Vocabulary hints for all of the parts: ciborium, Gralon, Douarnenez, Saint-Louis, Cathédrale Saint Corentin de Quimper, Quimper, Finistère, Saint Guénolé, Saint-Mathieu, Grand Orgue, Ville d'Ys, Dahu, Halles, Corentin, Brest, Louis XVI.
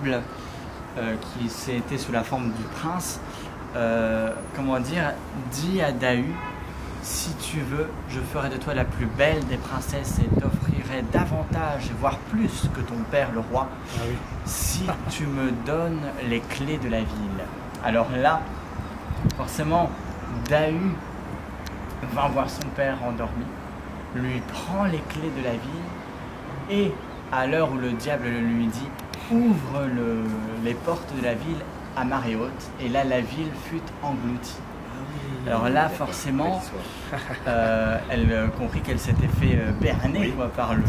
table, qui c'était sous la forme du prince, comment dire, dit à Dahu, si tu veux, je ferai de toi la plus belle des princesses et t'offrirai davantage, voire plus que ton père le roi, ah oui, si tu me donnes les clés de la ville. Alors là, forcément, Dahu va voir son père endormi, lui prend les clés de la ville et à l'heure où le diable lui dit « Ouvre les portes de la ville à marée haute » et là la ville fut engloutie. Alors là, forcément, elle comprit qu'elle s'était fait berner, oui, quoi, par le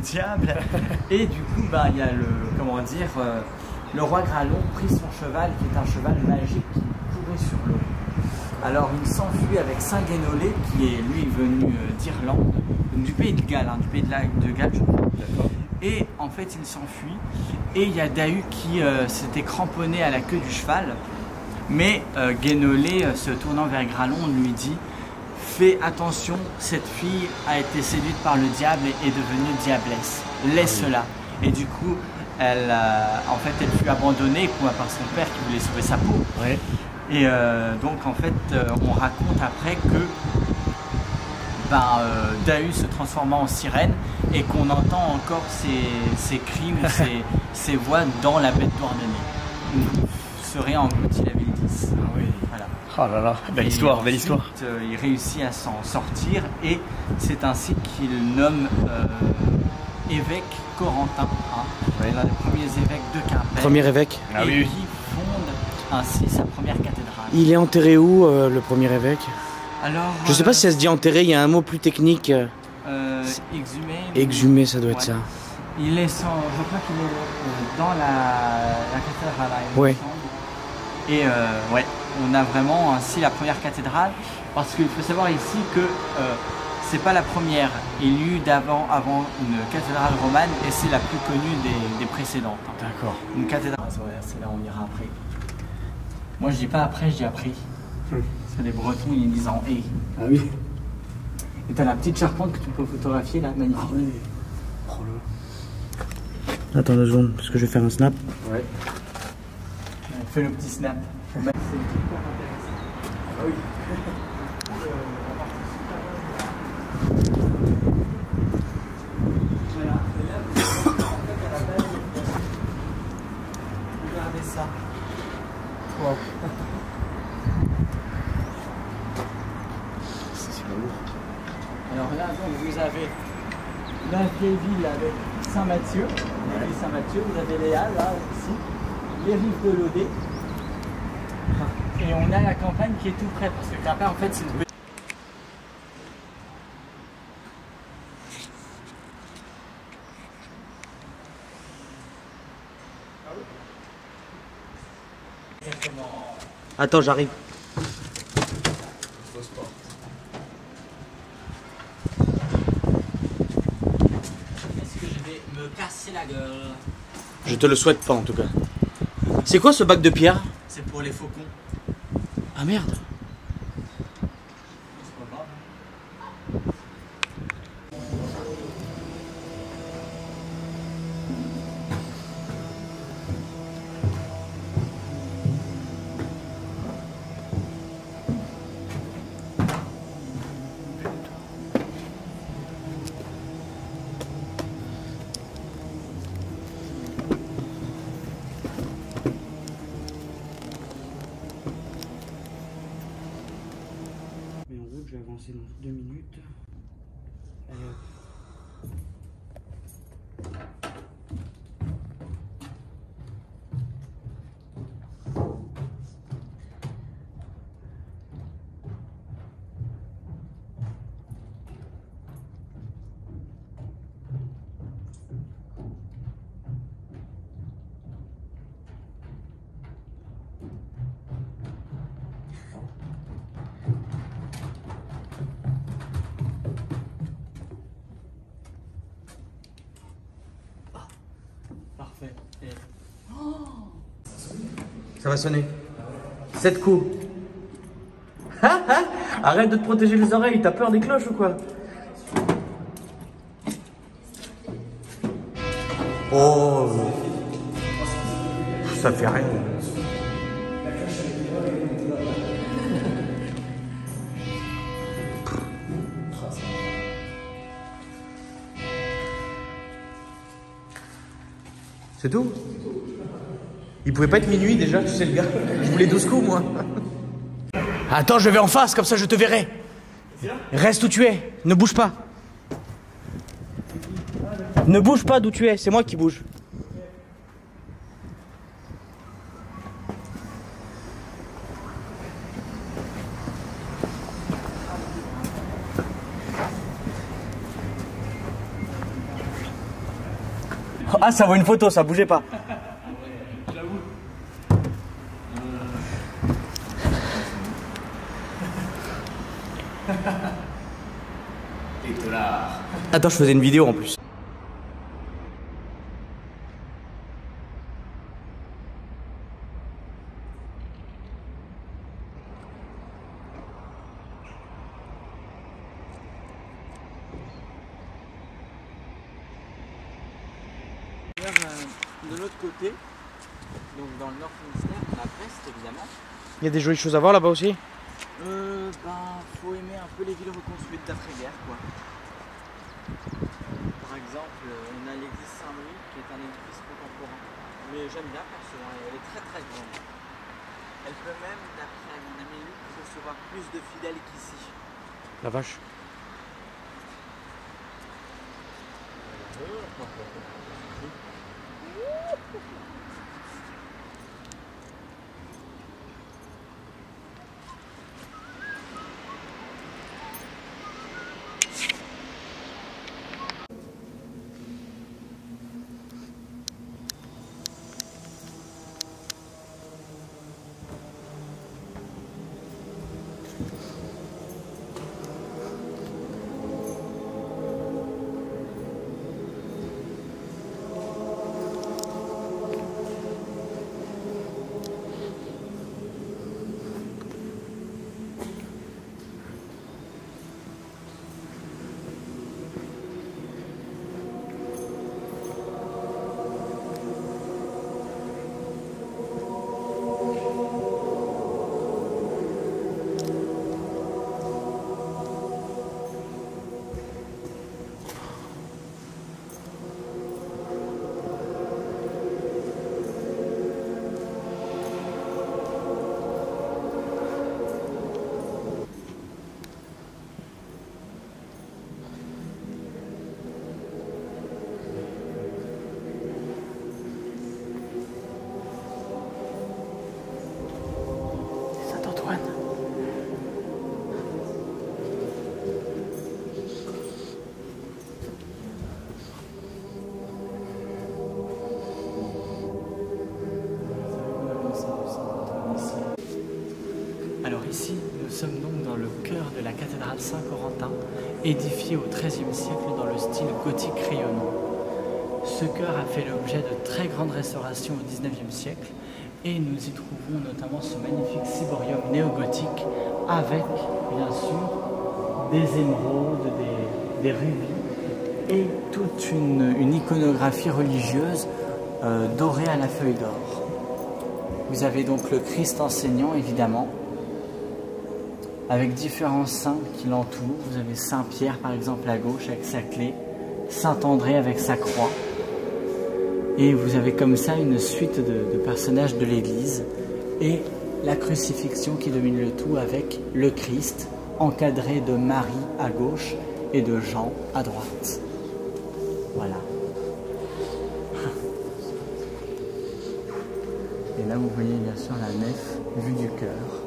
diable. Et du coup, bah, y a le, comment dire, le roi Gralon prit son cheval, qui est un cheval magique qui courait sur l'eau. Alors il s'enfuit avec Saint Guénolé, qui est lui venu d'Irlande, du pays de Galles, hein, du pays de Galles, je crois. Et en fait, il s'enfuit. Et il y a Dahu qui s'était cramponné à la queue du cheval. Mais Guénolé, se tournant vers Gralon, lui dit « Fais attention, cette fille a été séduite par le diable et est devenue diablesse. Laisse-la. » Et du coup, elle fut abandonnée quoi, par son père qui voulait sauver sa peau. Oui. Et donc, en fait, on raconte après que Dahu se transforma en sirène et qu'on entend encore ses cris ou ses voix dans la baie de Douarnenez. Serait englouti la ville d'Ys. Ah oui. Voilà. Oh là là, belle histoire, belle histoire. Il réussit à s'en sortir et c'est ainsi qu'il nomme évêque Corentin, hein, oui, l'un des premiers évêques de Quimper. Premier évêque. Et ah oui, qui fonde ainsi sa première cathédrale. Il est enterré où, le premier évêque? Alors, je sais pas si ça se dit enterré, il y a un mot plus technique. Exhumé. Exhumé, ça doit être ça. Il est je crois qu'il est dans la cathédrale. Oui. Et ouais, on a vraiment ainsi la première cathédrale, parce qu'il faut savoir ici que c'est pas la première. Il y eut avant une cathédrale romane et c'est la plus connue des précédentes. D'accord. Une cathédrale, c'est là où on ira après. Moi je dis pas après, je dis après. Mmh. Parce que les Bretons ils disent en et. Ah oui. Et t'as la petite charpente que tu peux photographier là, magnifique. Ah oui. Prends-le. Attends deux secondes, parce que je vais faire un snap. Ouais. Fais le petit snap. C'est hyper intéressant. Ah oui. Voilà, et là, vous avez à la base, regardez ça. Wow. C'est lourd. Alors là, donc, vous avez la vieille ville avec Saint-Mathieu. Ouais. Saint-Mathieu, vous avez les Halles, là, ici. Les rives de l'Odé, et on a la campagne qui est tout près parce que Quimper en fait c'est une... Attends, j'arrive. Est-ce que je vais me casser la gueule? Je te le souhaite pas en tout cas. C'est quoi ce bac de pierre? C'est pour les faucons. Ah merde. Avancer dans 2 minutes. Allez, hop. Ça va sonner. 7 coups. Arrête de te protéger les oreilles, t'as peur des cloches ou quoi? Oh. ça fait rien. C'est tout? Il pouvait pas être minuit déjà, tu sais le gars. Je voulais 12 coups moi. Attends, je vais en face, comme ça je te verrai. Reste où tu es, ne bouge pas. Ne bouge pas d'où tu es, c'est moi qui bouge. Ah, ça vaut une photo, ça bougeait pas. Attends, je faisais une vidéo en plus. De l'autre côté, donc dans le nord Finistère, la Brest évidemment. Il y a des jolies choses à voir là-bas aussi. Faut aimer un peu les villes reconstruites d'après-guerre quoi. Par exemple, on a l'église Saint-Louis qui est un édifice contemporain. Mais j'aime bien personnellement, elle est très grande. Elle peut même, d'après mon ami Luc, recevoir plus de fidèles qu'ici. La vache. La cathédrale Saint-Corentin, édifiée au XIIIe siècle dans le style gothique rayonnant. Ce chœur a fait l'objet de très grandes restaurations au XIXe siècle et nous y trouvons notamment ce magnifique ciborium néo-gothique avec, bien sûr, des émeraudes, des rubis et toute une iconographie religieuse dorée à la feuille d'or. Vous avez donc le Christ enseignant, évidemment, avec différents saints qui l'entourent. Vous avez Saint-Pierre par exemple à gauche avec sa clé, Saint-André avec sa croix, et vous avez comme ça une suite de personnages de l'église et la crucifixion qui domine le tout avec le Christ encadré de Marie à gauche et de Jean à droite. Voilà. Et là vous voyez bien sûr la nef vue du cœur.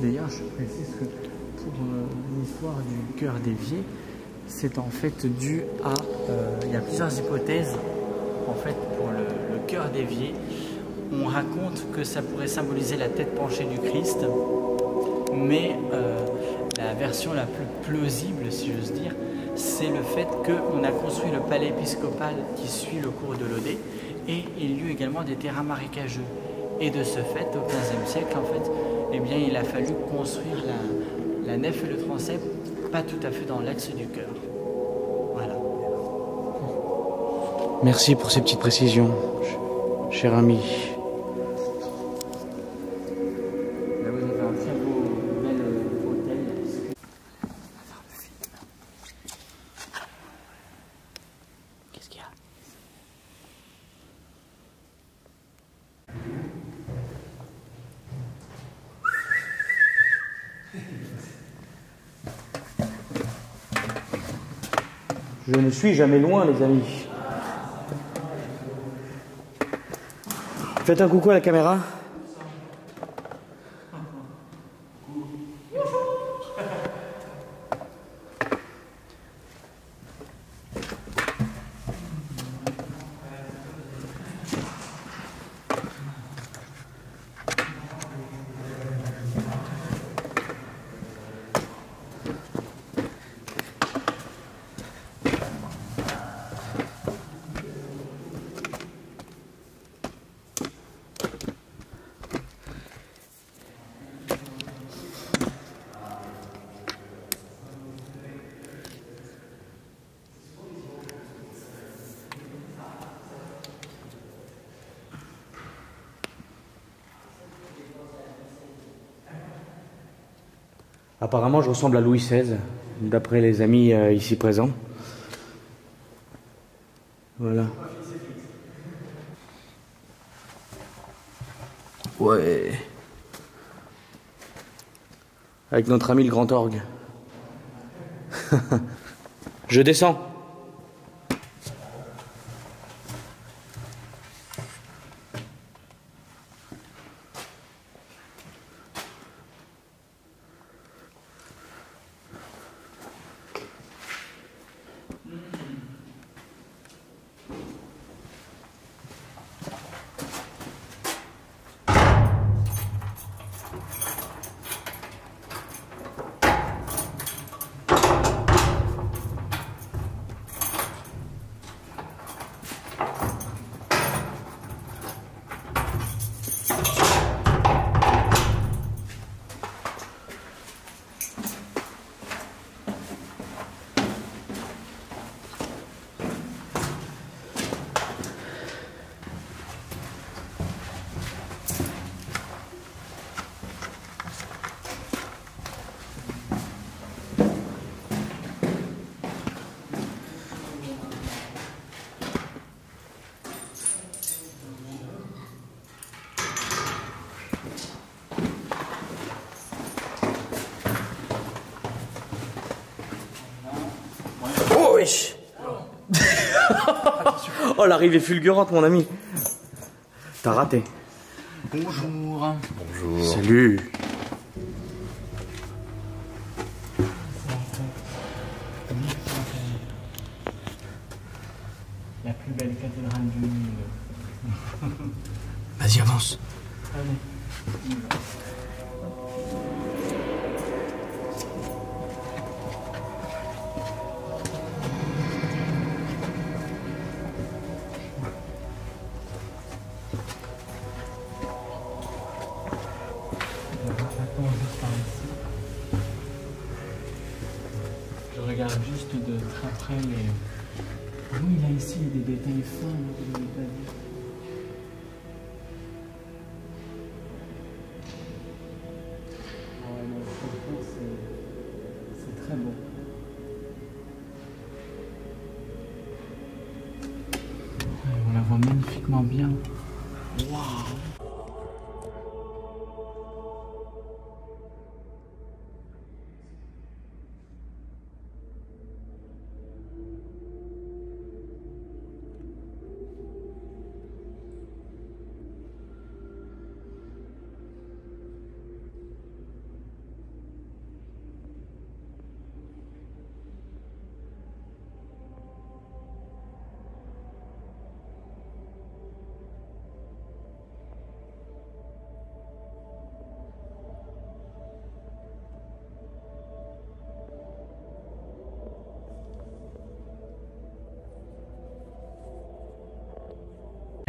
D'ailleurs, je précise que pour l'histoire du cœur dévié, c'est en fait dû à... il y a plusieurs hypothèses en fait pour le cœur dévié. On raconte que ça pourrait symboliser la tête penchée du Christ, mais la version la plus plausible, si j'ose dire, c'est le fait qu'on a construit le palais épiscopal qui suit le cours de l'Odé et il y eut également des terrains marécageux. Et de ce fait, au XVe siècle, en fait, eh bien, il a fallu construire la nef et le transept, pas tout à fait dans l'axe du cœur. Voilà. Merci pour ces petites précisions. cher ami. Là, vous avez un très beau, bel hôtel. Qu'est-ce qu'il y a? Je ne suis jamais loin, les amis. Faites un coucou à la caméra. Apparemment, je ressemble à Louis XVI, d'après les amis ici présents. Voilà. Ouais. Avec notre ami le Grand Orgue. Je descends. Oh, l'arrivée fulgurante, mon ami. T'as raté. Bonjour. Bonjour. Salut. La plus belle cathédrale du monde. Vas-y, avance. Allez. Magnifiquement bien. Waouh.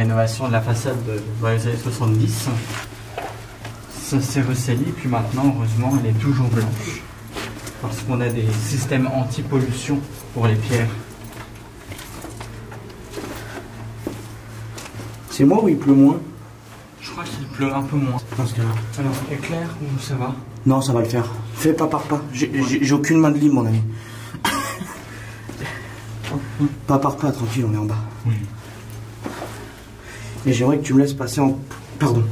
Rénovation de la façade dans les années 70, ça s'est ressali, puis maintenant heureusement elle est toujours blanche parce qu'on a des systèmes anti-pollution pour les pierres. C'est moi ou il pleut moins? Je crois qu'il pleut un peu moins. Dans ce cas-là. Alors, éclair ou ça va? Non, ça va le faire. Fais pas par pas. J'ai aucune main de libre, mon ami. Pas par pas, tranquille, on est en bas. Oui. Et j'aimerais que tu me laisses passer en... Pardon.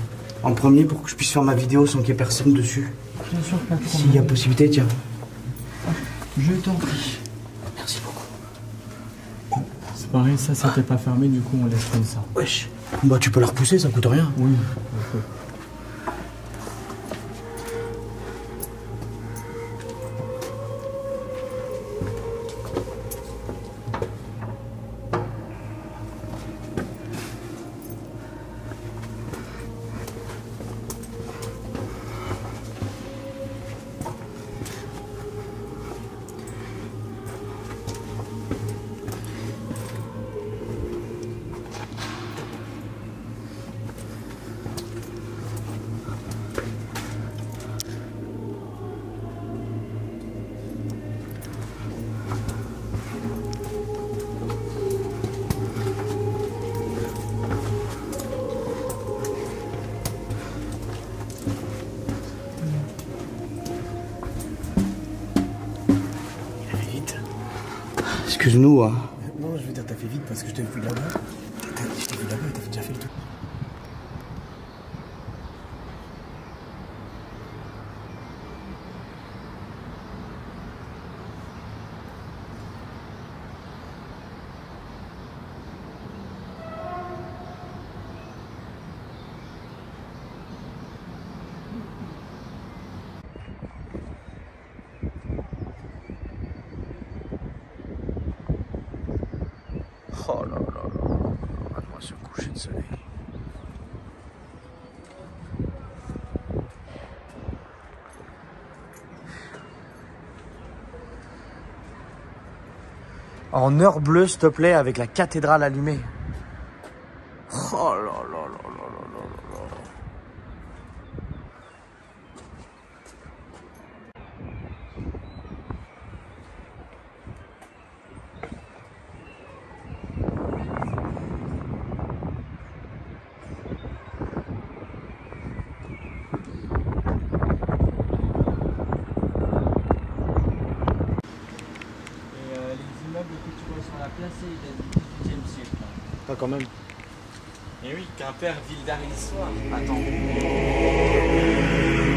En premier pour que je puisse faire ma vidéo sans qu'il y ait personne dessus. Bien sûr, pas de problème. S'il y a possibilité, tiens. Je t'en prie. Merci beaucoup. C'est pareil, ça c'était pas fermé, du coup on laisse comme ça. Wesh. Bah tu peux la repousser, ça coûte rien. Oui. Okay. Excuse-nous, hein. Non, je veux dire, t'as fait vite parce que je t'ai vu là-bas. Je t'ai vu là-bas et t'as déjà fait le tour. Oh là là là, regarde-moi ce coucher de soleil. En heure bleue, s'il te plaît, avec la cathédrale allumée. Oh là là là là là là là. Quand même. Et oui, Quimper, Ville d'Ys. Attends.